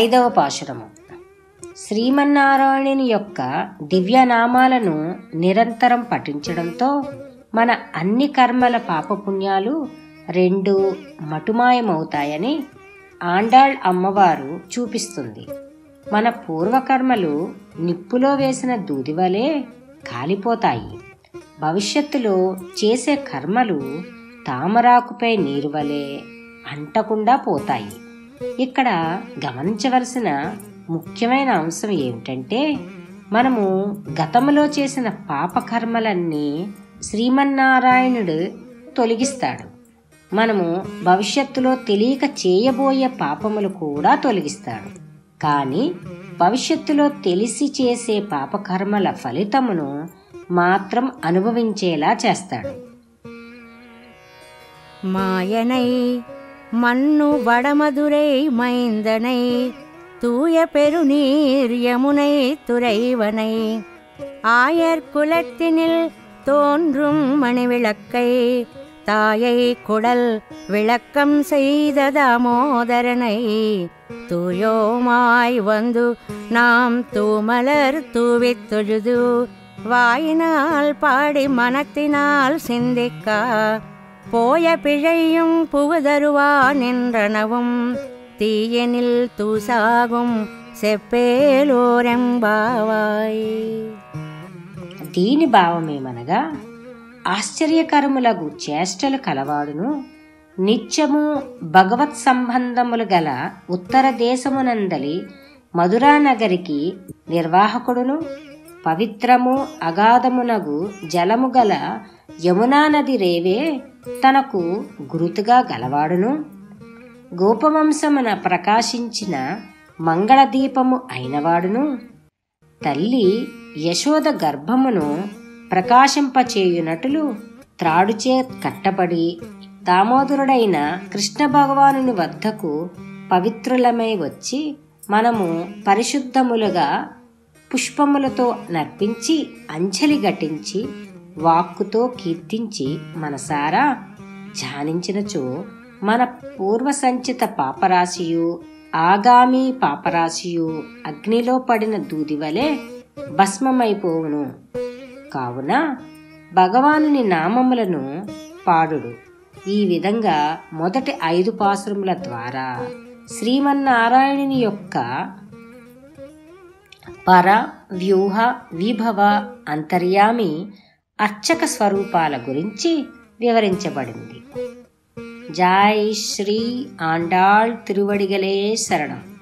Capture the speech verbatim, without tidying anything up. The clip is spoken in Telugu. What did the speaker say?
ఐదవ పాశురము. శ్రీమన్నారాయణుని యొక్క దివ్యనామాలను నిరంతరం పఠించడంతో మన అన్ని కర్మల పాపపుణ్యాలు రెండు మటుమాయమవుతాయని ఆండాళ్ అమ్మవారు చూపిస్తుంది. మన పూర్వకర్మలు నిప్పులో వేసిన దూదివలే కాలిపోతాయి. భవిష్యత్తులో చేసే కర్మలు తామరాకుపై నీరు వలె అంటకుండా పోతాయి. ఇక్కడ గమనించవలసిన ముఖ్యమైన అంశం ఏమిటంటే, మనము గతంలో చేసిన పాపకర్మలన్నీ శ్రీమన్నారాయణుడు తొలగిస్తాడు. మనము భవిష్యత్తులో తెలియక చేయబోయే పాపములు కూడా తొలగిస్తాడు. కానీ భవిష్యత్తులో తెలిసి చేసే పాపకర్మల ఫలితమును మాత్రం అనుభవించేలా చేస్తాడు. మాయనై మన్ను వడమధురై మైందనై தூய பெருநீர் யமுனை துறைவனை ஆயர் குலத்தினில் தோன்றும் மணிவிளக்கை தாயை குடல் விளக்கம் செய்த தாமோதரனை தூயோமாய் வந்து நாம் தூமலர் தூவித் தொழுது வாயினால் பாடி மனத்தினால் சிந்திக்கா போய பிழையும் புகுதருவா நின்றனவும் తీయనిల్ తూసాగం సెప్పేలోరం బావాయ్. దీని భావమేమనగా, ఆశ్చర్యకరములగు చేష్టలు కలవాడును నిత్యము భగవత్ సంబంధములు గల ఉత్తర దేశమునందలి మధురానగరికి నిర్వాహకుడును, పవిత్రము అగాధమునగు జలము గల యమునా నది రేవే తనకు గురుతుగా గలవాడును, గోపవంశమున ప్రకాశించిన మంగళదీపము అయినవాడును, తల్లి యశోద గర్భమును ప్రకాశింపచేయునట్లు త్రాడుచే కట్టబడి దామోదరుడైన కృష్ణ భగవానుని వద్దకు పవిత్రులమై వచ్చి మనము పరిశుద్ధములుగా పుష్పములతో నర్పించి అంజలి ఘటించి వాక్కుతో కీర్తించి మనసారా ధ్యానించినచో మన పూర్వసంచిత పాపరాశియు ఆగామి పాపరాశియు అగ్నిలో పడిన దూది వలె భస్మమైపోవును. కావున భగవానుని నామములను పాడుడు. ఈ విధంగా మొదటి ఐదు పాశురముల ద్వారా శ్రీమన్నారాయణుని యొక్క పర వ్యూహ విభవ అంతర్యామి అర్చక స్వరూపాల గురించి వివరించబడింది. జై శ్రీ ఆండాళ్ తిరువడిగలే శరణం.